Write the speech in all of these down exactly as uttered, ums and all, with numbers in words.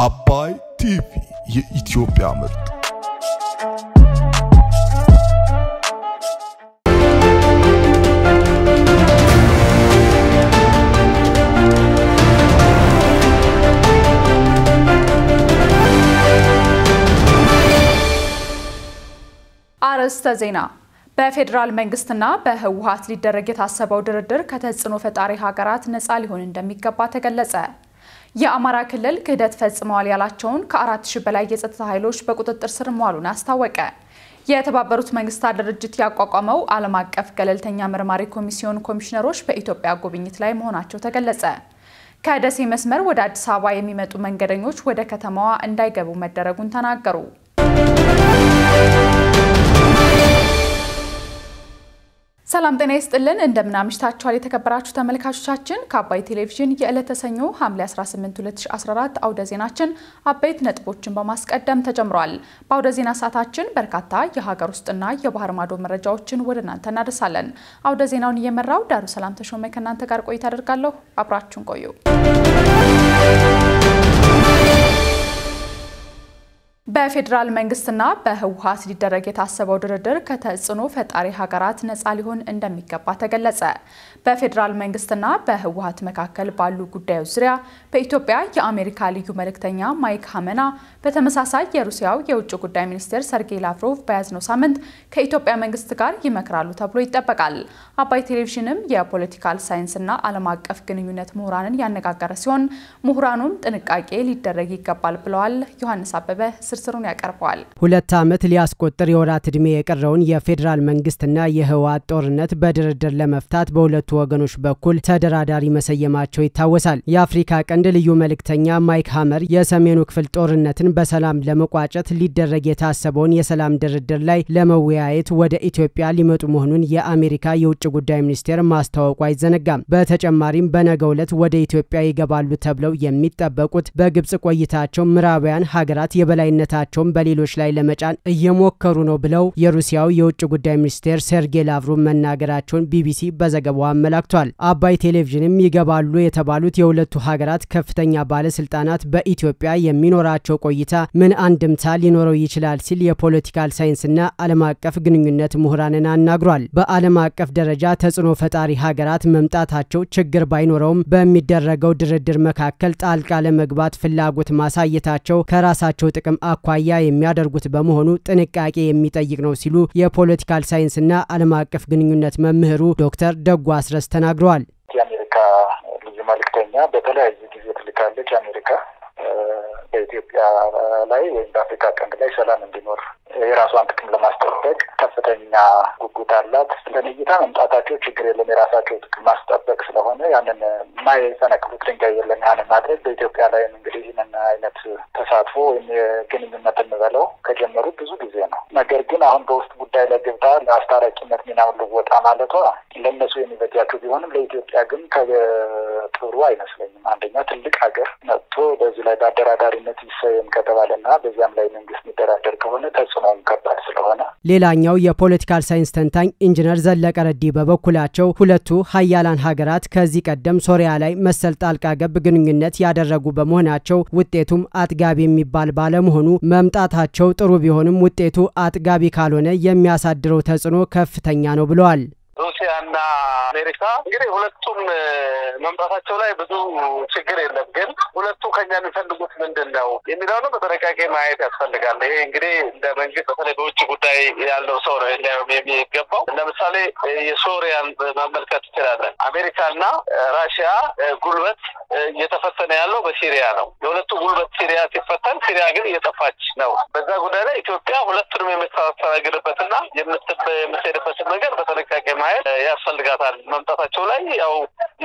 Abay T V Ethiopia mı? Ստազինա Բեֆեդրալ մենգստնա բեհուհաց լիդերագետ հասաբաու դրդր կտեցնով է տարի հակարատ նսալիհոն ընդմիկապատ է կլծ է։ Եամարա կլլ կհդետ վեցմալի ալաչոն կարատ շպելայ եծտահայլոշ բկուտտ տրսր մալուն աստավեք է։ Եթաբաբրուտ մենգստա դրդջիտ յակոկամով ալմակ կվ կլլտենյա մրմարի կոմիսիոն կոմիշներոշ բե Իթոպիա գովինիտ լայ մոնաչոտ է կլծ է։ Կայդեսի መስմեր ոդ Ադիս Աբաբա የሚመጡ መንገደኞች ወደ ከተማዋ እንዳይገቡ መደረጉን ተናገሩ። ሰላም ጤና ይስጥልን እንደምናምሽታችኋል የተከበራችሁ ተመልካቾቻችን ከአባይ ቴሌቪዥን የዕለተ ሰኞ ሐምሌ አስራ ስምንት ሁለት ሺህ አስራ አራት አውደ ዜናችን አበይት ነጥቦችን በማስቀደም ተጀምሯል። በአውደ ዜና ሰዓታችን በርካታ የሀገር ውስጥና የባህር ማዶ መረጃዎችን ወደ እናንተ እናደርሳለን። አውደ ዜናውን እየመራው ዳሩ ሰላም ተሾመ ከእናንተ ጋር ቆይታ አደርጋለሁ። አብራችሁን ቆዩ። በፌደራል መንግስትና በህወሓት ሊደረግ የታሰበው ድርድር ከተጽኖ ፈጣሪ ሀገራት ነፃ ሊሆን እንደሚገባ ተገለጸ። በፌደራል መንግስትና በህወሓት መካከል ባሉ ጉዳዮች ዙሪያ በኢትዮጵያ የአሜሪካ ልዩ መልእክተኛ ማይክ ሃመና በተመሳሳይ የሩሲያው የውጭ ጉዳይ ሚኒስትር ሰርጌይ ላቭሮቭ በያዝነው ሳምንት ከኢትዮጵያ መንግስት ጋር ይመክራሉ ተብሎ ይጠበቃል። አባይ ቴሌቪዥንም የፖለቲካል ሳይንስና ዓለም አቀፍ ግንኙነት ምሁራንን ያነጋገረ ሲሆን ምሁራኑም ጥንቃቄ ሊደረግ ይገባል ብለዋል። ዮሐንስ አበበ ስሩን ያቀርባል። ሁለት አመት ሊያስቆጥር የወራት እድሜ የቀረውን የፌደራል መንግስትና የህወሓት ጦርነት በድርድር ለመፍታት በሁለቱ ወገኖች በኩል ተደራዳሪ መሰየማቸው ይታወሳል። የአፍሪካ ቀንድ ልዩ መልእክተኛ ማይክ ሃመር የሰሜኑ ክፍል ጦርነትን በሰላም ለመቋጨት ሊደረግ የታሰበውን የሰላም ድርድር ላይ ለመወያየት ወደ ኢትዮጵያ ሊመጡ መሆኑን የአሜሪካ የውጭ ጉዳይ ሚኒስቴር ማስታወቁ አይዘነጋም። በተጨማሪም በነገው ዕለት ወደ ኢትዮጵያ ይገባሉ ተብለው የሚጠበቁት በግብጽ ቆይታቸው ምዕራባውያን ሀገራት የበላይነት ታቸውም በሌሎች ላይ ለመጫን እየሞከሩ ነው ብለው የሩሲያው የውጭ ጉዳይ ሚኒስቴር ሰርጌይ ላቭሮቭ መናገራቸውን ቢቢሲ በዘገባው አመላክቷል። አባይ ቴሌቪዥንም ይገባሉ የተባሉት የሁለቱ ሀገራት ከፍተኛ ባለስልጣናት በኢትዮጵያ የሚኖራቸው ቆይታ ምን አንድምታ ሊኖረው ይችላል ሲል የፖለቲካል ሳይንስና ዓለም አቀፍ ግንኙነት ምሁራንን አናግሯል። በዓለም አቀፍ ደረጃ ተጽዕኖ ፈጣሪ ሀገራት መምጣታቸው ችግር ባይኖረውም በሚደረገው ድርድር መካከል ጣልቃ ለመግባት ፍላጎት ማሳየታቸው ከራሳቸው ጥቅም አኳያ የሚያደርጉት በመሆኑ ጥንቃቄ የሚጠይቅ ነው ሲሉ የፖለቲካል ሳይንስና ዓለም አቀፍ ግንኙነት መምህሩ ዶክተር ደጉ አስረስ ተናግረዋል። የአሜሪካ ልዩ መልእክተኛ በተለያዩ ጊዜ ትልካለች አሜሪካ በኢትዮጵያ ላይ ወይም በአፍሪካ ቀንድ ላይ ሰላም እንዲኖር የራሷን ጥቅም ለማስጠበቅ ከፍተኛ ጉጉት አላት። ለንይታ መምጣታቸው ችግር የለም የራሳቸው ጥቅም ማስጠበቅ ስለሆነ ያንን የማይሰነቅሉት ድንጋይ የለም ያንን ማድረግ በኢትዮጵያ ላይም እንግዲህ ይህንን አይነት ተሳትፎ ወይም የግንኙነት እንበለው ከጀመሩ ብዙ ጊዜ ነው። ነገር ግን አሁን በውስጥ ጉዳይ ላይ ገብታ ለአስታራቂነት ሚናውን ልወጣ ማለቷ ለእነሱ የሚበጃቸው ቢሆንም ለኢትዮጵያ ግን ከጥሩ አይመስለኝም። አንደኛ ትልቅ ሀገር መጥቶ በዚህ ላይ በአደራዳሪነት ይሰየም ከተባለና በዚያም ላይ መንግስት የሚደራደር ከሆነ ተጽዕኖውን ከባድ ስለሆነ። ሌላኛው የፖለቲካል ሳይንስ ተንታኝ ኢንጂነር ዘለቀ ረዲ በበኩላቸው ሁለቱ ሀያላን ሀገራት ከዚህ ቀደም ሶሪያ ላይ መሰል ጣልቃ ገብ ግንኙነት ያደረጉ በመሆናቸው ውጤቱም አጥጋቢ የሚባል ባለመሆኑ መምጣታቸው ጥሩ ቢሆንም ውጤቱ አጥጋቢ ካልሆነ የሚያሳድረው ተጽዕኖ ከፍተኛ ነው ብለዋል። ሩሲያና አሜሪካ እንግዲህ ሁለቱም መምጣታቸው ላይ ብዙ ችግር የለም ግን ሁለቱ ከኛ የሚፈልጉት ምንድነው የሚለውን በጥንቃቄ ማየት ያስፈልጋል። ይሄ እንግዲህ እንደ መንግስት በተለይ በውጭ ጉዳይ ያለው ሰው ነው የሚገባው። ለምሳሌ የሶሪያን መመልከት ይችላል። አሜሪካና ራሽያ ጉልበት እየተፈተነ ያለው በሲሪያ ነው። የሁለቱ ጉልበት ሲሪያ ሲፈተን ሲሪያ ግን እየጠፋች ነው። በዛ ጉዳይ ላይ ኢትዮጵያ ሁለቱንም የምታስተናግድበትና የምትሰደበት ነገር በጥንቃቄ ማየት ያስፈልጋታል። መምጣታቸው ላይ ያው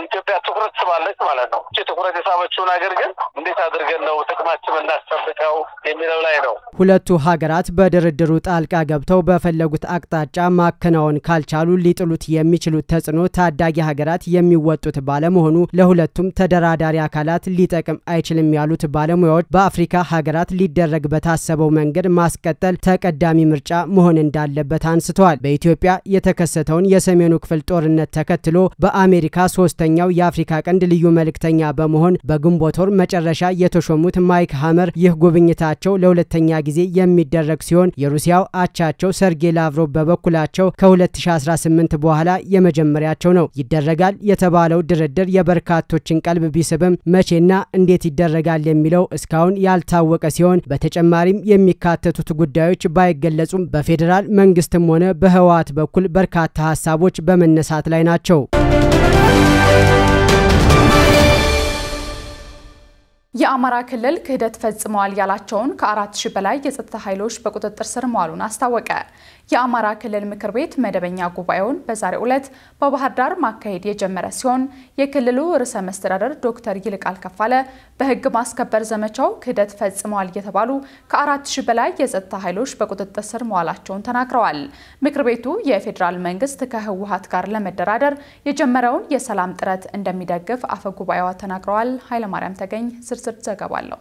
ኢትዮጵያ ትኩረት ስባለች ማለት ነው። እቺ ትኩረት የሳበችውን ሀገር ግን እንዴት አድርገን ነው ጥቅማችንን እናስጠብቀው የሚለው ላይ ነው። ሁለቱ ሀገራት በድርድሩ ጣልቃ ገብተው በፈለጉት አቅጣጫ ማከናወን ካልቻሉ ሊጥሉት የሚችሉት ተጽዕኖ ታዳጊ ሀገራት የሚወጡት ባለመሆኑ ለሁለቱም ተደራዳሪ አካላት ሊጠቅም አይችልም ያሉት ባለሙያዎች በአፍሪካ ሀገራት ሊደረግ በታሰበው መንገድ ማስቀጠል ተቀዳሚ ምርጫ መሆን እንዳለበት አንስተዋል። በኢትዮጵያ የተከሰተውን የሰሜኑ ክፍል ጦርነት ተከትሎ በአሜሪካ ሶስተኛው የአፍሪካ ቀንድ ልዩ መልክተኛ በመሆን በግንቦት ወር መጨረሻ የተሾሙት ማይክ ሃመር ይህ ጉብኝታቸው ለሁለተኛ ጊዜ የሚደረግ ሲሆን የሩሲያው አቻቸው ሰርጌይ ላቭሮቭ በበኩላቸው ከ2018 በኋላ የመጀመሪያቸው ነው። ይደረጋል የተባለው ድርድር የበርካቶችን ቀልብ ቢስብም መቼና እንዴት ይደረጋል የሚለው እስካሁን ያልታወቀ ሲሆን በተጨማሪም የሚካተቱት ጉዳዮች ባይገለጹም በፌደራል መንግስትም ሆነ በህወሓት በኩል በርካታ ሐሳቦች በመነሳት ላይ ናቸው። የአማራ ክልል ክህደት ፈጽመዋል ያላቸውን ከ4000 በላይ የጸጥታ ኃይሎች በቁጥጥር ስር መዋሉን አስታወቀ። የአማራ ክልል ምክር ቤት መደበኛ ጉባኤውን በዛሬው ዕለት በባህር ዳር ማካሄድ የጀመረ ሲሆን የክልሉ ርዕሰ መስተዳድር ዶክተር ይልቃል ከፋለ በህግ ማስከበር ዘመቻው ክህደት ፈጽመዋል የተባሉ ከ4000 በላይ የጸጥታ ኃይሎች በቁጥጥር ስር መዋላቸውን ተናግረዋል። ምክር ቤቱ የፌደራል መንግስት ከህወሓት ጋር ለመደራደር የጀመረውን የሰላም ጥረት እንደሚደግፍ አፈጉባኤዋ ተናግረዋል። ኃይለማርያም ተገኝ ዘገባለው።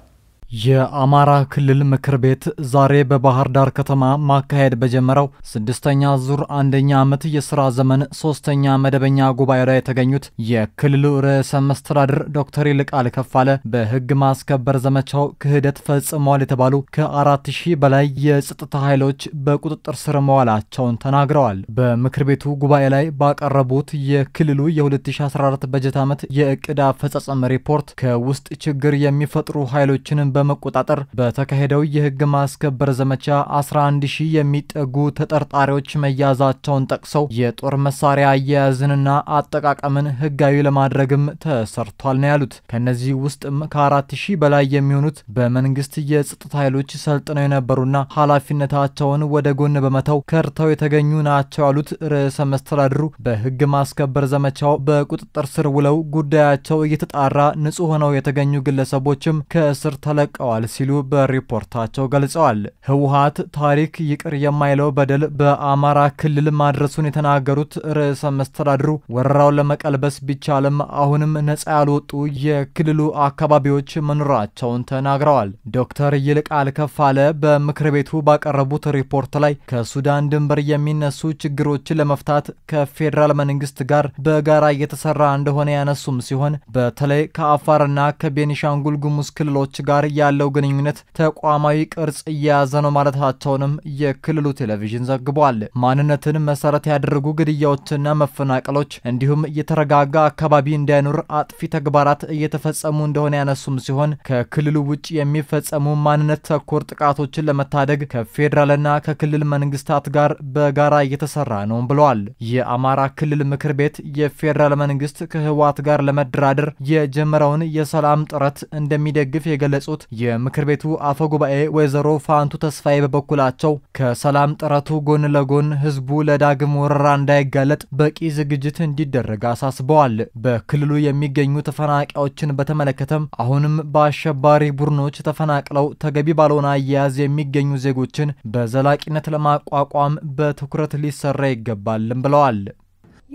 የአማራ ክልል ምክር ቤት ዛሬ በባህር ዳር ከተማ ማካሄድ በጀመረው ስድስተኛ ዙር አንደኛ ዓመት የሥራ ዘመን ሶስተኛ መደበኛ ጉባኤ ላይ የተገኙት የክልሉ ርዕሰ መስተዳድር ዶክተር ይልቃል ከፋለ በህግ ማስከበር ዘመቻው ክህደት ፈጽመዋል የተባሉ ከአራት ሺህ በላይ የጸጥታ ኃይሎች በቁጥጥር ስር መዋላቸውን ተናግረዋል። በምክር ቤቱ ጉባኤ ላይ ባቀረቡት የክልሉ የ2014 በጀት ዓመት የእቅድ አፈጻጸም ሪፖርት ከውስጥ ችግር የሚፈጥሩ ኃይሎችን በመቆጣጠር በተካሄደው የህግ ማስከበር ዘመቻ አስራ አንድ ሺህ የሚጠጉ ተጠርጣሪዎች መያዛቸውን ጠቅሰው የጦር መሳሪያ አያያዝንና አጠቃቀምን ህጋዊ ለማድረግም ተሰርቷል ነው ያሉት። ከነዚህ ውስጥም ከ4000 በላይ የሚሆኑት በመንግስት የጸጥታ ኃይሎች ሰልጥነው የነበሩና ኃላፊነታቸውን ወደ ጎን በመተው ከርተው የተገኙ ናቸው ያሉት ርዕሰ መስተዳድሩ በህግ ማስከበር ዘመቻው በቁጥጥር ስር ውለው ጉዳያቸው እየተጣራ ንጹህ ሆነው የተገኙ ግለሰቦችም ከእስር ተለ ቀዋል ሲሉ በሪፖርታቸው ገልጸዋል። ህወሓት ታሪክ ይቅር የማይለው በደል በአማራ ክልል ማድረሱን የተናገሩት ርዕሰ መስተዳድሩ ወረራውን ለመቀልበስ ቢቻልም አሁንም ነጻ ያልወጡ የክልሉ አካባቢዎች መኖራቸውን ተናግረዋል። ዶክተር ይልቃል ከፋለ በምክር ቤቱ ባቀረቡት ሪፖርት ላይ ከሱዳን ድንበር የሚነሱ ችግሮችን ለመፍታት ከፌዴራል መንግስት ጋር በጋራ እየተሰራ እንደሆነ ያነሱም ሲሆን በተለይ ከአፋርና ከቤኒሻንጉል ጉሙዝ ክልሎች ጋር ያለው ግንኙነት ተቋማዊ ቅርጽ እየያዘ ነው ማለታቸውንም የክልሉ ቴሌቪዥን ዘግቧል። ማንነትን መሰረት ያደረጉ ግድያዎችና መፈናቀሎች እንዲሁም የተረጋጋ አካባቢ እንዳይኖር አጥፊ ተግባራት እየተፈጸሙ እንደሆነ ያነሱም ሲሆን ከክልሉ ውጭ የሚፈጸሙ ማንነት ተኮር ጥቃቶችን ለመታደግ ከፌዴራልና ከክልል መንግስታት ጋር በጋራ እየተሰራ ነው ብለዋል። የአማራ ክልል ምክር ቤት የፌዴራል መንግስት ከህወሓት ጋር ለመደራደር የጀመረውን የሰላም ጥረት እንደሚደግፍ የገለጹት የምክር ቤቱ አፈ ጉባኤ ወይዘሮ ፋንቱ ተስፋዬ በበኩላቸው ከሰላም ጥረቱ ጎን ለጎን ህዝቡ ለዳግም ወረራ እንዳይጋለጥ በቂ ዝግጅት እንዲደረግ አሳስበዋል። በክልሉ የሚገኙ ተፈናቃዮችን በተመለከተም አሁንም በአሸባሪ ቡድኖች ተፈናቅለው ተገቢ ባልሆነ አያያዝ የሚገኙ ዜጎችን በዘላቂነት ለማቋቋም በትኩረት ሊሰራ ይገባልም ብለዋል።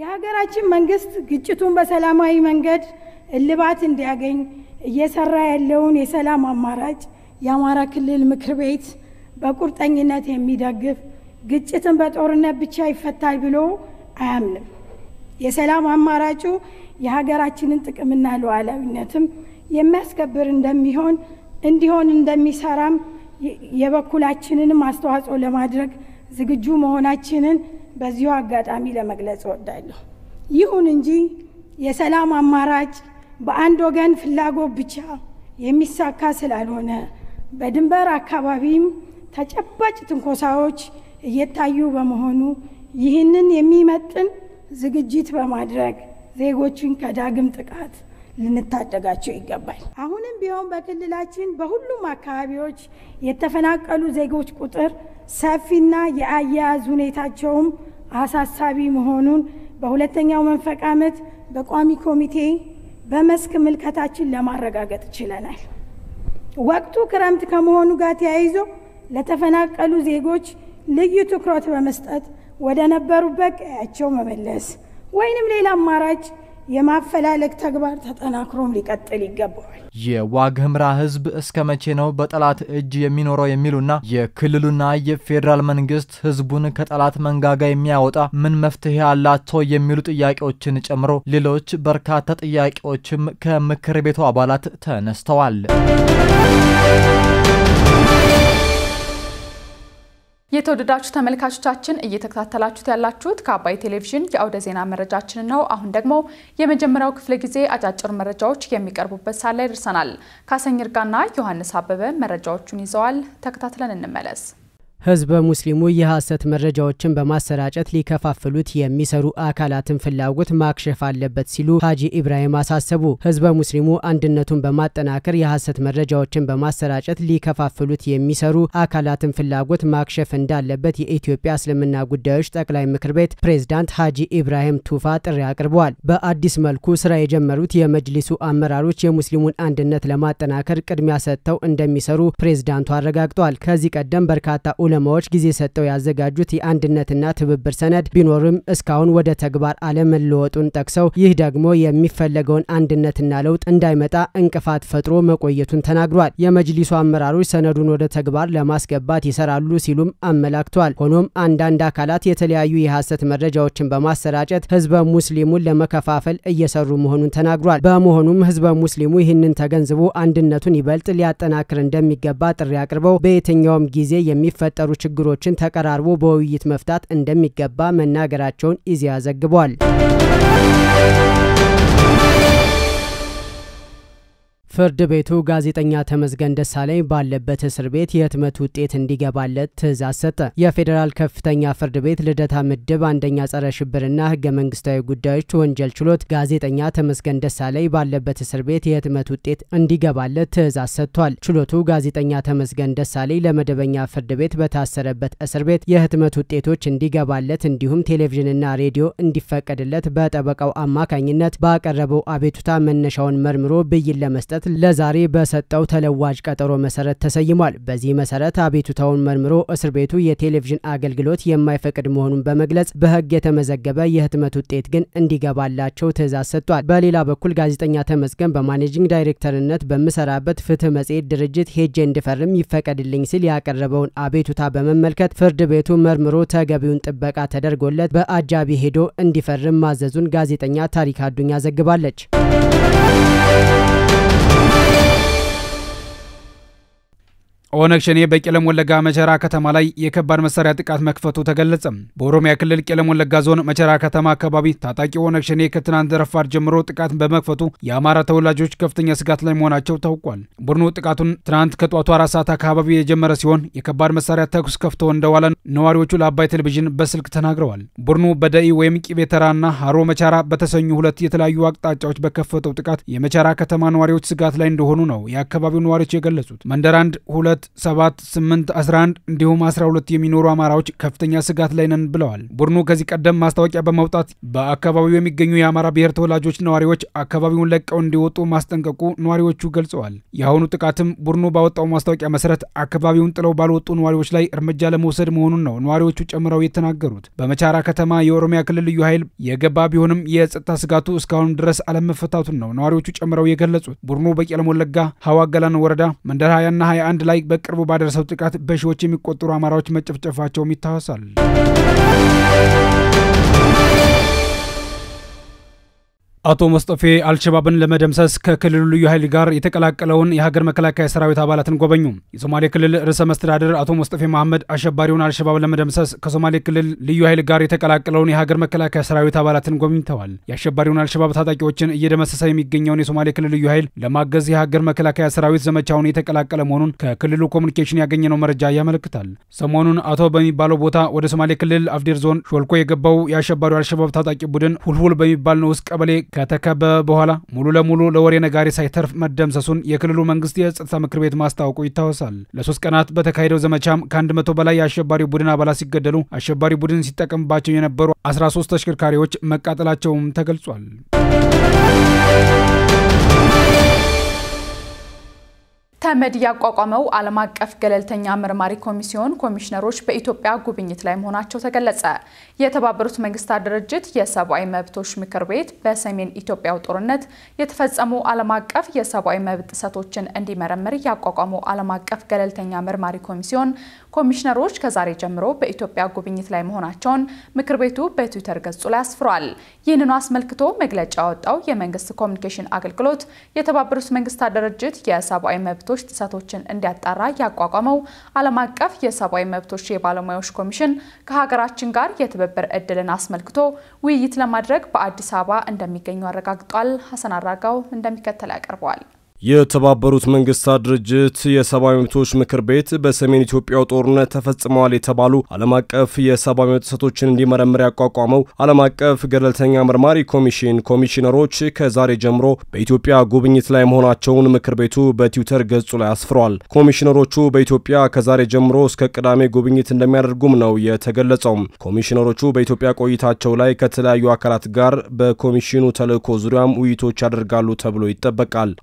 የሀገራችን መንግስት ግጭቱን በሰላማዊ መንገድ እልባት እንዲያገኝ እየሰራ ያለውን የሰላም አማራጭ የአማራ ክልል ምክር ቤት በቁርጠኝነት የሚደግፍ ግጭትን በጦርነት ብቻ ይፈታል ብሎ አያምንም። የሰላም አማራጩ የሀገራችንን ጥቅምና ሉዓላዊነትም የሚያስከብር እንደሚሆን እንዲሆን እንደሚሰራም የበኩላችንንም አስተዋጽኦ ለማድረግ ዝግጁ መሆናችንን በዚሁ አጋጣሚ ለመግለጽ እወዳለሁ። ይሁን እንጂ የሰላም አማራጭ በአንድ ወገን ፍላጎት ብቻ የሚሳካ ስላልሆነ በድንበር አካባቢም ተጨባጭ ትንኮሳዎች እየታዩ በመሆኑ ይህንን የሚመጥን ዝግጅት በማድረግ ዜጎችን ከዳግም ጥቃት ልንታደጋቸው ይገባል። አሁንም ቢሆን በክልላችን በሁሉም አካባቢዎች የተፈናቀሉ ዜጎች ቁጥር ሰፊና የአያያዝ ሁኔታቸውም አሳሳቢ መሆኑን በሁለተኛው መንፈቅ ዓመት በቋሚ ኮሚቴ በመስክ ምልከታችን ለማረጋገጥ ችለናል። ወቅቱ ክረምት ከመሆኑ ጋር ተያይዞ ለተፈናቀሉ ዜጎች ልዩ ትኩረት በመስጠት ወደ ነበሩበት ቀያቸው መመለስ ወይንም ሌላ አማራጭ የማፈላለግ ተግባር ተጠናክሮም ሊቀጥል ይገባል የዋግህምራ ህዝብ እስከመቼ ነው በጠላት እጅ የሚኖረው የሚሉና የክልሉና የፌደራል መንግስት ህዝቡን ከጠላት መንጋጋ የሚያወጣ ምን መፍትሄ አላቸው የሚሉ ጥያቄዎችን ጨምሮ ሌሎች በርካታ ጥያቄዎችም ከምክር ቤቱ አባላት ተነስተዋል የተወደዳችሁ ተመልካቾቻችን እየተከታተላችሁት ያላችሁት ከአባይ ቴሌቪዥን የአውደ ዜና መረጃችን ነው አሁን ደግሞ የመጀመሪያው ክፍለ ጊዜ አጫጭር መረጃዎች የሚቀርቡበት ሳለ ደርሰናል ካሰኝርጋና ዮሐንስ አበበ መረጃዎችን ይዘዋል ተከታተለን እንመለስ ህዝብ ሙስሊሙ የሐሰት መረጃዎችን በማሰራጨት ሊከፋፍሉት የሚሰሩ አካላትን ፍላጎት ማክሸፍ አለበት ሲሉ ሐጂ ኢብራሂም አሳሰቡ። ህዝብ ሙስሊሙ አንድነቱን በማጠናከር የሐሰት መረጃዎችን በማሰራጨት ሊከፋፍሉት የሚሰሩ አካላትን ፍላጎት ማክሸፍ እንዳለበት የኢትዮጵያ እስልምና ጉዳዮች ጠቅላይ ምክር ቤት ፕሬዝዳንት ሐጂ ኢብራሂም ቱፋ ጥሪ አቅርበዋል። በአዲስ መልኩ ስራ የጀመሩት የመጅሊሱ አመራሮች የሙስሊሙን አንድነት ለማጠናከር ቅድሚያ ሰጥተው እንደሚሰሩ ፕሬዝዳንቱ አረጋግጠዋል። ከዚህ ቀደም በርካታ ዑለማዎች ጊዜ ሰጠው ያዘጋጁት የአንድነትና ትብብር ሰነድ ቢኖርም እስካሁን ወደ ተግባር አለመለወጡን ጠቅሰው ይህ ደግሞ የሚፈለገውን አንድነትና ለውጥ እንዳይመጣ እንቅፋት ፈጥሮ መቆየቱን ተናግሯል። የመጅሊሱ አመራሮች ሰነዱን ወደ ተግባር ለማስገባት ይሰራሉ ሲሉም አመላክቷል። ሆኖም አንዳንድ አካላት የተለያዩ የሐሰት መረጃዎችን በማሰራጨት ህዝበ ሙስሊሙን ለመከፋፈል እየሰሩ መሆኑን ተናግሯል። በመሆኑም ህዝበ ሙስሊሙ ይህንን ተገንዝቦ አንድነቱን ይበልጥ ሊያጠናክር እንደሚገባ ጥሪ አቅርበው በየትኛውም ጊዜ የሚፈ ጠሩ ችግሮችን ተቀራርቦ በውይይት መፍታት እንደሚገባ መናገራቸውን ኢዜአ ዘግቧል። ፍርድ ቤቱ ጋዜጠኛ ተመስገን ደሳለኝ ባለበት እስር ቤት የህትመት ውጤት እንዲገባለት ትዕዛዝ ሰጠ። የፌዴራል ከፍተኛ ፍርድ ቤት ልደታ ምድብ አንደኛ ጸረ ሽብርና ህገ መንግስታዊ ጉዳዮች ወንጀል ችሎት ጋዜጠኛ ተመስገን ደሳለኝ ባለበት እስር ቤት የህትመት ውጤት እንዲገባለት ትዕዛዝ ሰጥቷል። ችሎቱ ጋዜጠኛ ተመስገን ደሳለኝ ለመደበኛ ፍርድ ቤት በታሰረበት እስር ቤት የህትመት ውጤቶች እንዲገባለት እንዲሁም ቴሌቪዥንና ሬዲዮ እንዲፈቀድለት በጠበቃው አማካኝነት ባቀረበው አቤቱታ መነሻውን መርምሮ ብይን ለመስጠት ለዛሬ በሰጠው ተለዋጭ ቀጠሮ መሰረት ተሰይሟል። በዚህ መሰረት አቤቱታውን መርምሮ እስር ቤቱ የቴሌቪዥን አገልግሎት የማይፈቅድ መሆኑን በመግለጽ በህግ የተመዘገበ የህትመት ውጤት ግን እንዲገባላቸው ትዕዛዝ ሰጥቷል። በሌላ በኩል ጋዜጠኛ ተመስገን በማኔጂንግ ዳይሬክተርነት በምሰራበት ፍትህ መጽሔት ድርጅት ሄጄ እንድፈርም ይፈቀድልኝ ሲል ያቀረበውን አቤቱታ በመመልከት ፍርድ ቤቱ መርምሮ ተገቢውን ጥበቃ ተደርጎለት በአጃቢ ሄዶ እንዲፈርም ማዘዙን ጋዜጠኛ ታሪክ አዱኛ ዘግባለች። ኦነግ ሸኔ በቄለም ወለጋ መቸራ ከተማ ላይ የከባድ መሳሪያ ጥቃት መክፈቱ ተገለጸ። በኦሮሚያ ክልል ቄለም ወለጋ ዞን መቸራ ከተማ አካባቢ ታጣቂ ኦነግ ሸኔ ከትናንት ረፋድ ጀምሮ ጥቃት በመክፈቱ የአማራ ተወላጆች ከፍተኛ ስጋት ላይ መሆናቸው ታውቋል። ቡድኑ ጥቃቱን ትናንት ከጧቱ አራት ሰዓት አካባቢ የጀመረ ሲሆን የከባድ መሳሪያ ተኩስ ከፍቶ እንደዋለ ነዋሪዎቹ ለአባይ ቴሌቪዥን በስልክ ተናግረዋል። ቡድኑ በደኢ ወይም ቂቤተራና ሃሮ መቸራ በተሰኙ ሁለት የተለያዩ አቅጣጫዎች በከፈተው ጥቃት የመቸራ ከተማ ነዋሪዎች ስጋት ላይ እንደሆኑ ነው የአካባቢው ነዋሪዎች የገለጹት። መንደር አንድ ሁለት ሰባት ስምንት አስራ አንድ እንዲሁም አስራ ሁለት የሚኖሩ አማራዎች ከፍተኛ ስጋት ላይ ነን ብለዋል። ቡድኑ ከዚህ ቀደም ማስታወቂያ በማውጣት በአካባቢው የሚገኙ የአማራ ብሔር ተወላጆች ነዋሪዎች አካባቢውን ለቀው እንዲወጡ ማስጠንቀቁ ነዋሪዎቹ ገልጸዋል። የአሁኑ ጥቃትም ቡድኑ ባወጣው ማስታወቂያ መሰረት አካባቢውን ጥለው ባልወጡ ነዋሪዎች ላይ እርምጃ ለመውሰድ መሆኑን ነው ነዋሪዎቹ ጨምረው የተናገሩት። በመቻራ ከተማ የኦሮሚያ ክልል ልዩ ኃይል የገባ ቢሆንም የጸጥታ ስጋቱ እስካሁን ድረስ አለመፈታቱን ነው ነዋሪዎቹ ጨምረው የገለጹት። ቡድኑ በቄለም ወለጋ ሃዋ ገላን ወረዳ መንደር ሃያና ሃያ አንድ ላይ በቅርቡ ባደረሰው ጥቃት በሺዎች የሚቆጠሩ አማራዎች መጨፍጨፋቸውም ይታወሳል። አቶ ሙስጠፌ አልሸባብን ለመደምሰስ ከክልሉ ልዩ ኃይል ጋር የተቀላቀለውን የሀገር መከላከያ ሰራዊት አባላትን ጎበኙ። የሶማሌ ክልል ርዕሰ መስተዳድር አቶ ሙስጠፌ መሐመድ አሸባሪውን አልሸባብ ለመደምሰስ ከሶማሌ ክልል ልዩ ኃይል ጋር የተቀላቀለውን የሀገር መከላከያ ሰራዊት አባላትን ጎብኝተዋል። የአሸባሪውን አልሸባብ ታጣቂዎችን እየደመሰሰ የሚገኘውን የሶማሌ ክልል ልዩ ኃይል ለማገዝ የሀገር መከላከያ ሰራዊት ዘመቻውን የተቀላቀለ መሆኑን ከክልሉ ኮሚኒኬሽን ያገኘነው መረጃ ያመለክታል። ሰሞኑን አቶ በሚባለው ቦታ ወደ ሶማሌ ክልል አፍዴር ዞን ሾልኮ የገባው የአሸባሪው አልሸባብ ታጣቂ ቡድን ሁልሁል በሚባል ንዑስ ቀበሌ ከተከበበ በኋላ ሙሉ ለሙሉ ለወሬ ነጋሪ ሳይተርፍ መደምሰሱን የክልሉ መንግስት የጸጥታ ምክር ቤት ማስታወቁ ይታወሳል። ለሶስት ቀናት በተካሄደው ዘመቻም ከ100 በላይ የአሸባሪ ቡድን አባላት ሲገደሉ አሸባሪ ቡድን ሲጠቀምባቸው የነበሩ አስራ ሶስት ተሽከርካሪዎች መቃጠላቸውም ተገልጿል። ከመድያ ቋቋመው ዓለም አቀፍ ገለልተኛ ምርማሪ ኮሚሽን ኮሚሽነሮች በኢትዮጵያ ጉብኝት ላይ መሆናቸው ተገለጸ። የተባበሩት መንግስታት ድርጅት የሰብአዊ መብቶች ምክር ቤት በሰሜን ኢትዮጵያ ጦርነት የተፈጸሙ ዓለም አቀፍ የሰብአዊ መብት ጥሰቶችን እንዲመረምር ያቋቋመው ዓለም አቀፍ ገለልተኛ ምርማሪ ኮሚሽን ኮሚሽነሮች ከዛሬ ጀምሮ በኢትዮጵያ ጉብኝት ላይ መሆናቸውን ምክር ቤቱ በትዊተር ገጹ ላይ አስፍሯል። ይህንን አስመልክቶ መግለጫ ያወጣው የመንግስት ኮሙኒኬሽን አገልግሎት የተባበሩት መንግስታት ድርጅት የሰብአዊ መብቶች ጥሰቶችን እንዲያጣራ ያቋቋመው ዓለም አቀፍ የሰብአዊ መብቶች የባለሙያዎች ኮሚሽን ከሀገራችን ጋር የትብብር እድልን አስመልክቶ ውይይት ለማድረግ በአዲስ አበባ እንደሚገኙ አረጋግጧል። ሐሰን አራጋው እንደሚከተል ያቀርባል። የተባበሩት መንግስታት ድርጅት የሰብአዊ መብቶች ምክር ቤት በሰሜን ኢትዮጵያ ጦርነት ተፈጽመዋል የተባሉ ዓለም አቀፍ የሰብአዊ መብት ጥሰቶችን እንዲመረምር ያቋቋመው ዓለም አቀፍ ገለልተኛ መርማሪ ኮሚሽን ኮሚሽነሮች ከዛሬ ጀምሮ በኢትዮጵያ ጉብኝት ላይ መሆናቸውን ምክር ቤቱ በትዊተር ገጹ ላይ አስፍሯል። ኮሚሽነሮቹ በኢትዮጵያ ከዛሬ ጀምሮ እስከ ቅዳሜ ጉብኝት እንደሚያደርጉም ነው የተገለጸው። ኮሚሽነሮቹ በኢትዮጵያ ቆይታቸው ላይ ከተለያዩ አካላት ጋር በኮሚሽኑ ተልዕኮ ዙሪያም ውይይቶች ያደርጋሉ ተብሎ ይጠበቃል።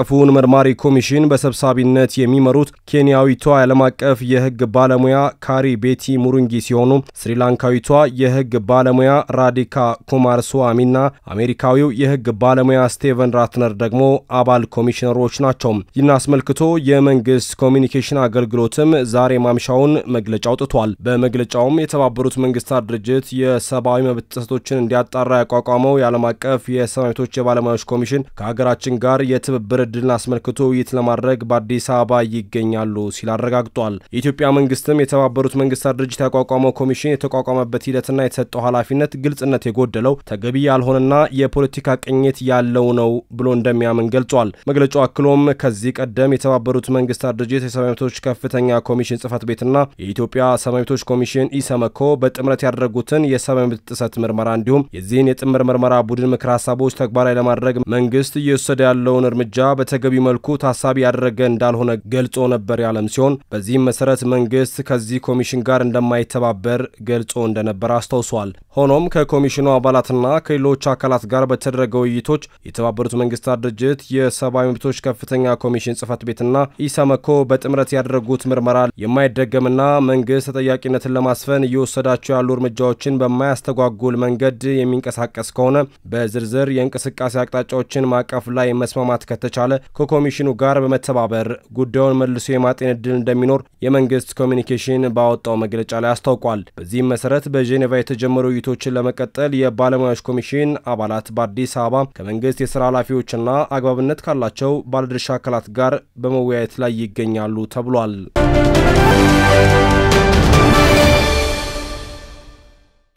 አቀፉን መርማሪ ኮሚሽን በሰብሳቢነት የሚመሩት ኬንያዊቷ ዓለም አቀፍ የህግ ባለሙያ ካሪ ቤቲ ሙሩንጊ ሲሆኑ ስሪላንካዊቷ የህግ ባለሙያ ራዲካ ኩማርስዋሚና አሜሪካዊው የህግ ባለሙያ ስቴቨን ራትነር ደግሞ አባል ኮሚሽነሮች ናቸው። ይህን አስመልክቶ የመንግስት ኮሚኒኬሽን አገልግሎትም ዛሬ ማምሻውን መግለጫ አውጥቷል። በመግለጫውም የተባበሩት መንግስታት ድርጅት የሰብአዊ መብት ጥሰቶችን እንዲያጣራ ያቋቋመው የዓለም አቀፍ የሰብአዊ መብቶች የባለሙያዎች ኮሚሽን ከሀገራችን ጋር የትብብር ድልን አስመልክቶ ውይይት ለማድረግ በአዲስ አበባ ይገኛሉ ሲል አረጋግጧል። የኢትዮጵያ መንግስትም የተባበሩት መንግስታት ድርጅት ያቋቋመው ኮሚሽን የተቋቋመበት ሂደትና የተሰጠው ኃላፊነት ግልጽነት የጎደለው ተገቢ ያልሆነና የፖለቲካ ቅኝት ያለው ነው ብሎ እንደሚያምን ገልጿል። መግለጫው አክሎም ከዚህ ቀደም የተባበሩት መንግስታት ድርጅት የሰብአዊ መብቶች ከፍተኛ ኮሚሽን ጽህፈት ቤትና የኢትዮጵያ ሰብአዊ መብቶች ኮሚሽን ኢሰመኮ በጥምረት ያደረጉትን የሰብአዊ መብት ጥሰት ምርመራ እንዲሁም የዚህን የጥምር ምርመራ ቡድን ምክር ሀሳቦች ተግባራዊ ለማድረግ መንግስት እየወሰደ ያለውን እርምጃ በተገቢ መልኩ ታሳቢ ያደረገ እንዳልሆነ ገልጾ ነበር ያለም ሲሆን በዚህም መሰረት መንግስት ከዚህ ኮሚሽን ጋር እንደማይተባበር ገልጾ እንደነበር አስታውሷል። ሆኖም ከኮሚሽኑ አባላትና ከሌሎች አካላት ጋር በተደረገ ውይይቶች የተባበሩት መንግስታት ድርጅት የሰብአዊ መብቶች ከፍተኛ ኮሚሽን ጽህፈት ቤትና ኢሰመኮ በጥምረት ያደረጉት ምርመራ የማይደገምና መንግስት ተጠያቂነትን ለማስፈን እየወሰዳቸው ያሉ እርምጃዎችን በማያስተጓጉል መንገድ የሚንቀሳቀስ ከሆነ በዝርዝር የእንቅስቃሴ አቅጣጫዎችን ማዕቀፍ ላይ መስማማት ከተቻለ ከኮሚሽኑ ጋር በመተባበር ጉዳዩን መልሶ የማጤን እድል እንደሚኖር የመንግስት ኮሚኒኬሽን ባወጣው መግለጫ ላይ አስታውቋል። በዚህም መሰረት በጄኔቫ የተጀመሩ ውይይቶችን ለመቀጠል የባለሙያዎች ኮሚሽን አባላት በአዲስ አበባ ከመንግስት የስራ ኃላፊዎችና አግባብነት ካላቸው ባለድርሻ አካላት ጋር በመወያየት ላይ ይገኛሉ ተብሏል።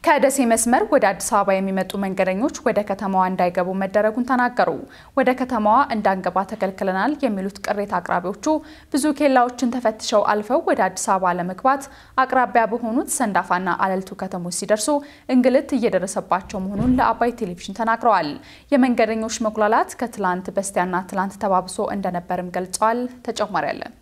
ከደሴ መስመር ወደ አዲስ አበባ የሚመጡ መንገደኞች ወደ ከተማዋ እንዳይገቡ መደረጉን ተናገሩ። ወደ ከተማዋ እንዳንገባ ተከልክለናል የሚሉት ቅሬታ አቅራቢዎቹ ብዙ ኬላዎችን ተፈትሸው አልፈው ወደ አዲስ አበባ ለመግባት አቅራቢያ በሆኑት ሰንዳፋና አለልቱ ከተሞች ሲደርሱ እንግልት እየደረሰባቸው መሆኑን ለአባይ ቴሌቪዥን ተናግረዋል። የመንገደኞች መጉላላት ከትላንት በስቲያና ትላንት ተባብሶ እንደነበርም ገልጸዋል። ተጨማሪ አለን።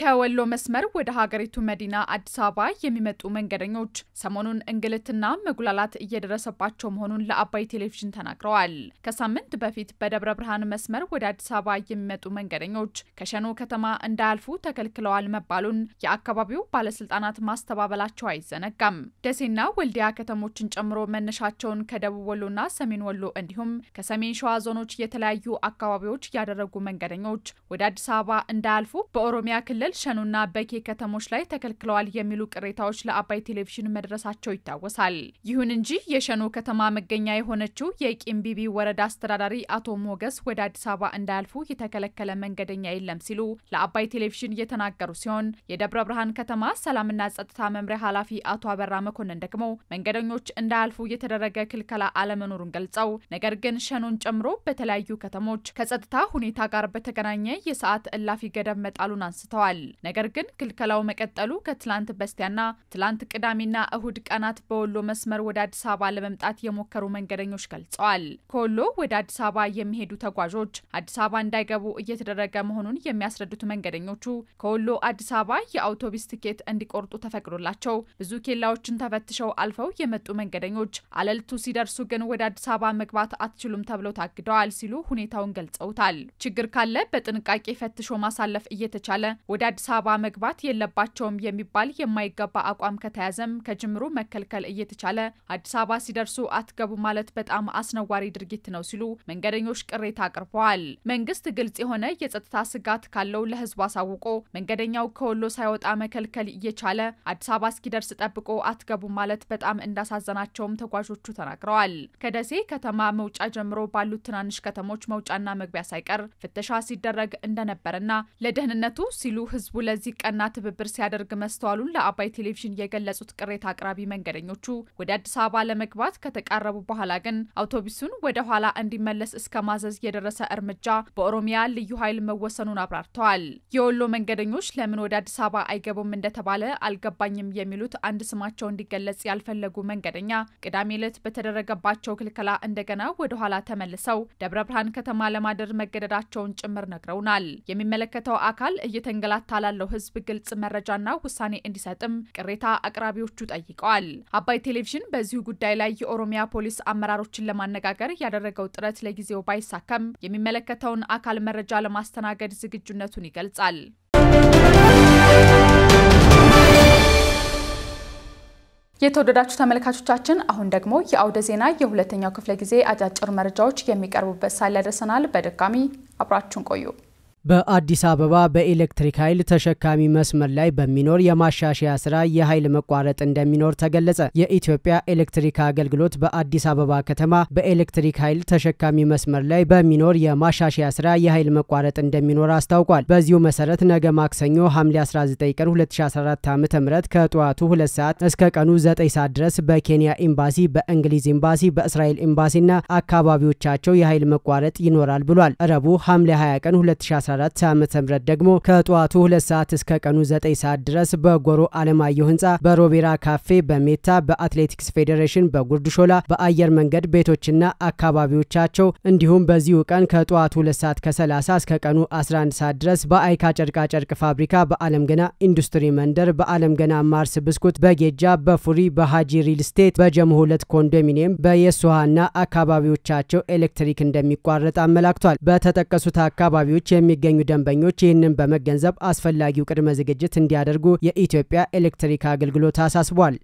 ከወሎ መስመር ወደ ሀገሪቱ መዲና አዲስ አበባ የሚመጡ መንገደኞች ሰሞኑን እንግልትና መጉላላት እየደረሰባቸው መሆኑን ለአባይ ቴሌቪዥን ተናግረዋል። ከሳምንት በፊት በደብረ ብርሃን መስመር ወደ አዲስ አበባ የሚመጡ መንገደኞች ከሸኖ ከተማ እንዳያልፉ ተከልክለዋል መባሉን የአካባቢው ባለስልጣናት ማስተባበላቸው አይዘነጋም። ደሴና ወልዲያ ከተሞችን ጨምሮ መነሻቸውን ከደቡብ ወሎና ሰሜን ወሎ እንዲሁም ከሰሜን ሸዋ ዞኖች የተለያዩ አካባቢዎች ያደረጉ መንገደኞች ወደ አዲስ አበባ እንዳያልፉ በኦሮሚያ ክልል ሸኑና በኬ ከተሞች ላይ ተከልክለዋል የሚሉ ቅሬታዎች ለአባይ ቴሌቪዥን መድረሳቸው ይታወሳል። ይሁን እንጂ የሸኖ ከተማ መገኛ የሆነችው የቂምቢቢ ወረዳ አስተዳዳሪ አቶ ሞገስ ወደ አዲስ አበባ እንዳያልፉ የተከለከለ መንገደኛ የለም ሲሉ ለአባይ ቴሌቪዥን የተናገሩ ሲሆን የደብረ ብርሃን ከተማ ሰላምና ጸጥታ መምሪያ ኃላፊ አቶ አበራ መኮንን ደግሞ መንገደኞች እንዳያልፉ የተደረገ ክልከላ አለመኖሩን ገልጸው ነገር ግን ሸኖን ጨምሮ በተለያዩ ከተሞች ከጸጥታ ሁኔታ ጋር በተገናኘ የሰዓት እላፊ ገደብ መጣሉን አንስተዋል። Tawal. Nagarkin, Kilkalaw Mekatalu, Katlant Bestiana, Tlant Kadamina, Ahud Kanat Bolo Mesmer Wedad Saba Lemtat Yamokarum and Gerenushkal Tawal. Kolo, Wedad Saba Yemhedu Tawajot, Ad Saba and Dagabu Yetragam Honun, Yemasra Dutuman Gerenutu, Kolo Ad Saba, Yautobisticate and the Corto Tafagro Lacho, Zuki Lauchuntavet Show Alpha, Yemetuman Gerenuch, Alel Tusidar Sugan Wedad Saba Megbat Atulum Tablo Takdoal Silu, Hunitaun Gels Otal. Chigger Kale, Betan Kaki Fetisho Masalef Yetachala, Wedad Saba Megbat Yelabachom Yemipal Yemaikapa Akwam Katazem, Kajimru Mekalkal Yetachala, Ad Saba Sidarsu at Gabu Malet Bet Am Asna Wari Drigitino Silu, Mengerenush Retakarpal. Mengist Gilzihone Yet at Tasagat Kalo Lehes Wasawuko, Mengerenau Kolo Sayot Amekalkal Yechala, Ad Saba Skidarset Apuko at Gabu Malet Bet Am Indasazanachom Tawaju Chutanakral. Kadasi Katama Much Ajamro Balutananish Katamoch Moch Anna Besaikar, Fetasasi Darag and Danaperana, Ledenatu, Silu Hizbulazik and Natab Persiadar Gamestolula, Abaitilivision Yegel Lesut Karetak Rabi Mengerenuchu, with that Sabala Mekbat, Katak Arabu Bahalagan, Autobisun, Wedahala and the Meles Escamazas Yederasa Ermeja, Boromia, Liuhail Mewasanuna Pratual, Yolo Mengerenush, Lemon, that Saba Igabo Mendetabale, Algabanyam Yemilut, and the Samachon de Geles Yalfa Legu Mengerena, Kedamilet, Peteragabacho Kilkala and Degana, Wedahala Tameleso, Debra Bran Katamalama. Megedaachon ጭምር ነግረውናል የሚመለከተው አካል እየተንገላታላለው ህዝብ ግልጽ መረጃና ውሳኔ እንዲሰጥም ቅሬታ አቅራቢዎቹ ጠይቀዋል አባይ ቴሌቪዥን በዚሁ ጉዳይ ላይ የኦሮሚያ ፖሊስ አመራሮችን ለማነጋገር ያደረገው ጥረት ለጊዜው ባይሳካም የሚመለከተውን አካል መረጃ ለማስተናገድ ዝግጁነቱን ይገልጻል የተወደዳችሁ ተመልካቾቻችን አሁን ደግሞ የአውደ ዜና የሁለተኛው ክፍለ ጊዜ አጫጭር መረጃዎች የሚቀርቡበት ሳላደረሰናል በደካሚ አብራችሁን ቆዩ በአዲስ አበባ በኤሌክትሪክ ኃይል ተሸካሚ መስመር ላይ በሚኖር የማሻሻያ ስራ የኃይል መቋረጥ እንደሚኖር ተገለጸ። የኢትዮጵያ ኤሌክትሪክ አገልግሎት በአዲስ አበባ ከተማ በኤሌክትሪክ ኃይል ተሸካሚ መስመር ላይ በሚኖር የማሻሻያ ስራ የኃይል መቋረጥ እንደሚኖር አስታውቋል። በዚሁ መሰረት ነገ ማክሰኞ ሐምሌ አስራ ዘጠኝ ቀን ሁለት ሺህ አስራ አራት ዓ.ም ከጧቱ ሁለት ሰዓት እስከ ቀኑ ዘጠኝ ሰዓት ድረስ በኬንያ ኤምባሲ፣ በእንግሊዝ ኤምባሲ፣ በእስራኤል ኤምባሲና አካባቢዎቻቸው የኃይል መቋረጥ ይኖራል ብሏል። ረቡዕ ሐምሌ ሃያ ቀን ሁለት ሺህ አስራ አራት አራት ዓመት ምረት ደግሞ ከጧቱ ሁለት ሰዓት እስከ ቀኑ ዘጠኝ ሰዓት ድረስ በጎሮ ዓለማየሁ ህንጻ በሮቤራ ካፌ በሜታ በአትሌቲክስ ፌዴሬሽን በጉርድሾላ በአየር መንገድ ቤቶችና አካባቢዎቻቸው እንዲሁም በዚሁ ቀን ከጧቱ ሁለት ሰዓት ከሰላሳ እስከ ቀኑ አስራ አንድ ሰዓት ድረስ በአይካ ጨርቃ ጨርቅ ፋብሪካ በአለም ገና ኢንዱስትሪ መንደር በአለም ገና ማርስ ብስኩት በጌጃ በፉሪ በሃጂ ሪል ስቴት በጀሙ ሁለት ኮንዶሚኒየም በየሱሃና አካባቢዎቻቸው ኤሌክትሪክ እንደሚቋረጥ አመላክቷል በተጠቀሱት አካባቢዎች ገኙ ደንበኞች ይህንን በመገንዘብ አስፈላጊው ቅድመ ዝግጅት እንዲያደርጉ የኢትዮጵያ ኤሌክትሪክ አገልግሎት አሳስቧል።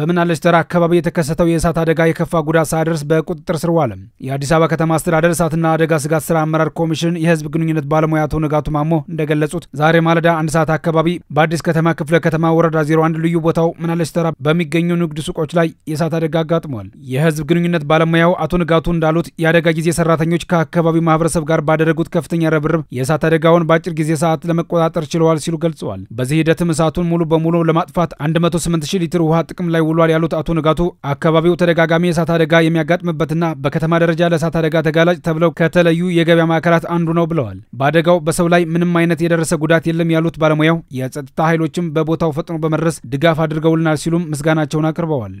በመናለሽ ተራ አካባቢ የተከሰተው የእሳት አደጋ የከፋ ጉዳት ሳይደርስ በቁጥጥር ስር ዋለ። የአዲስ አበባ ከተማ አስተዳደር እሳትና አደጋ ስጋት ስራ አመራር ኮሚሽን የህዝብ ግንኙነት ባለሙያ አቶ ንጋቱ ማሞ እንደገለጹት ዛሬ ማለዳ አንድ ሰዓት አካባቢ በአዲስ ከተማ ክፍለ ከተማ ወረዳ ዜሮ አንድ ልዩ ቦታው መናለሽ ተራ በሚገኙ ንግድ ሱቆች ላይ የእሳት አደጋ አጋጥሟል። የህዝብ ግንኙነት ባለሙያው አቶ ንጋቱ እንዳሉት የአደጋ ጊዜ ሰራተኞች ከአካባቢው ማህበረሰብ ጋር ባደረጉት ከፍተኛ ርብርብ የእሳት አደጋውን በአጭር ጊዜ ሰዓት ለመቆጣጠር ችለዋል ሲሉ ገልጸዋል። በዚህ ሂደትም እሳቱን ሙሉ በሙሉ ለማጥፋት አንድ መቶ ስምንት ሺህ ሊትር ውሃ ጥቅም ላይ ውሏል ያሉት አቶ ንጋቱ አካባቢው ተደጋጋሚ የእሳት አደጋ የሚያጋጥምበትና በከተማ ደረጃ ለእሳት አደጋ ተጋላጭ ተብለው ከተለዩ የገበያ ማዕከላት አንዱ ነው ብለዋል። በአደጋው በሰው ላይ ምንም አይነት የደረሰ ጉዳት የለም ያሉት ባለሙያው የጸጥታ ኃይሎችም በቦታው ፈጥኖ በመድረስ ድጋፍ አድርገውልናል ሲሉም ምስጋናቸውን አቅርበዋል።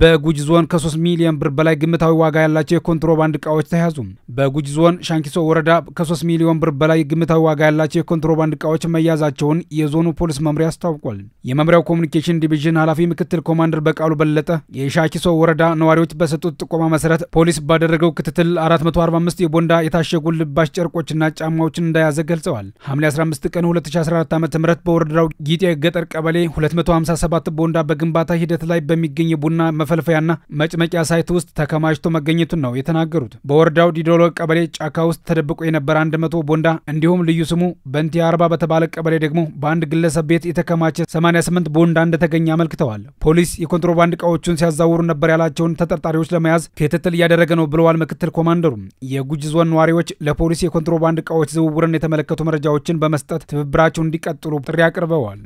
በጉጂ ዞን ከ ሶስት ሚሊዮን ብር በላይ ግምታዊ ዋጋ ያላቸው የኮንትሮባንድ እቃዎች ተያዙ። በጉጂ ዞን ሻንኪሶ ወረዳ ከ ሶስት ሚሊዮን ብር በላይ ግምታዊ ዋጋ ያላቸው የኮንትሮባንድ እቃዎች መያዛቸውን የዞኑ ፖሊስ መምሪያ አስታውቋል። የመምሪያው ኮሙኒኬሽን ዲቪዥን ኃላፊ ምክትል ኮማንደር በቃሉ በለጠ የሻንኪሶ ወረዳ ነዋሪዎች በሰጡት ጥቆማ መሰረት ፖሊስ ባደረገው ክትትል አራት መቶ አርባ አምስት የቦንዳ የታሸጉ ልባሽ ጨርቆችና ጫማዎችን እንደያዘ ገልጸዋል። ሐምሌ አስራ አምስት ቀን ሁለት ሺህ አስራ አራት ዓ.ም በወረዳው ጊጤ ገጠር ቀበሌ ሁለት መቶ ሃምሳ ሰባት ቦንዳ በግንባታ ሂደት ላይ በሚገኝ ቡና መፈልፈያና መጭመቂያ ሳይት ውስጥ ተከማችቶ መገኘቱን ነው የተናገሩት። በወረዳው ዲዶሎ ቀበሌ ጫካ ውስጥ ተደብቆ የነበረ አንድ መቶ ቦንዳ እንዲሁም ልዩ ስሙ በንቲ አርባ በተባለ ቀበሌ ደግሞ በአንድ ግለሰብ ቤት የተከማቸ ሰማንያ ስምንት ቦንዳ እንደተገኘ አመልክተዋል። ፖሊስ የኮንትሮባንድ እቃዎችን ሲያዛውሩ ነበር ያላቸውን ተጠርጣሪዎች ለመያዝ ክትትል እያደረገ ነው ብለዋል ምክትል ኮማንደሩ። የጉጂ ዞን ነዋሪዎች ለፖሊስ የኮንትሮባንድ እቃዎች ዝውውርን የተመለከቱ መረጃዎችን በመስጠት ትብብራቸውን እንዲቀጥሉ ጥሪ አቅርበዋል።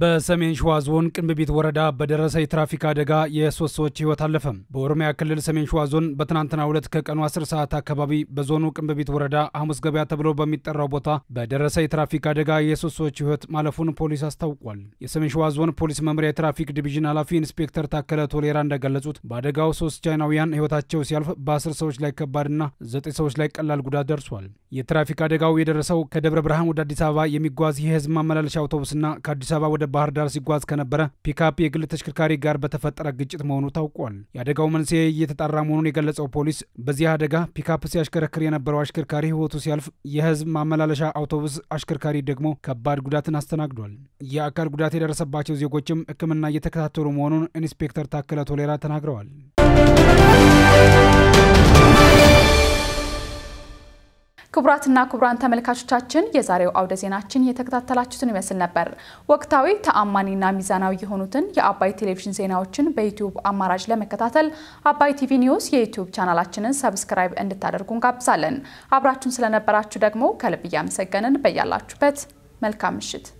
በሰሜን ሸዋ ዞን ቅንብቢት ወረዳ በደረሰ የትራፊክ አደጋ የሶስት ሰዎች ህይወት አለፈ። በኦሮሚያ ክልል ሰሜን ሸዋ ዞን በትናንትናው ዕለት ከቀኑ አስር ሰዓት አካባቢ በዞኑ ቅንብቢት ወረዳ ሐሙስ ገበያ ተብሎ በሚጠራው ቦታ በደረሰ የትራፊክ አደጋ የሶስት ሰዎች ህይወት ማለፉን ፖሊስ አስታውቋል። የሰሜን ሸዋ ዞን ፖሊስ መምሪያ የትራፊክ ዲቪዥን ኃላፊ ኢንስፔክተር ታከለ ቶሌራ እንደገለጹት በአደጋው ሶስት ቻይናውያን ህይወታቸው ሲያልፍ በአስር ሰዎች ላይ ከባድና ዘጠኝ ሰዎች ላይ ቀላል ጉዳት ደርሷል። የትራፊክ አደጋው የደረሰው ከደብረ ብርሃን ወደ አዲስ አበባ የሚጓዝ የህዝብ ማመላለሻ አውቶቡስና ከአዲስ አበባ ወደ ባህር ዳር ሲጓዝ ከነበረ ፒካፕ የግል ተሽከርካሪ ጋር በተፈጠረ ግጭት መሆኑ ታውቋል። የአደጋው መንስኤ እየተጣራ መሆኑን የገለጸው ፖሊስ በዚህ አደጋ ፒካፕ ሲያሽከረክር የነበረው አሽከርካሪ ህይወቱ ሲያልፍ የህዝብ ማመላለሻ አውቶቡስ አሽከርካሪ ደግሞ ከባድ ጉዳትን አስተናግዷል። የአካል ጉዳት የደረሰባቸው ዜጎችም ሕክምና እየተከታተሉ መሆኑን ኢንስፔክተር ታከለ ቶሌራ ተናግረዋል። ክቡራትና ክቡራን ተመልካቾቻችን የዛሬው አውደ ዜናችን እየተከታተላችሁትን ይመስል ነበር። ወቅታዊ ተአማኒና ሚዛናዊ የሆኑትን የአባይ ቴሌቪዥን ዜናዎችን በዩቲዩብ አማራጭ ለመከታተል አባይ ቲቪ ኒውስ የዩቲዩብ ቻናላችንን ሰብስክራይብ እንድታደርጉ እንጋብዛለን። አብራችሁን ስለነበራችሁ ደግሞ ከልብ እያመሰገንን በያላችሁበት መልካም ምሽት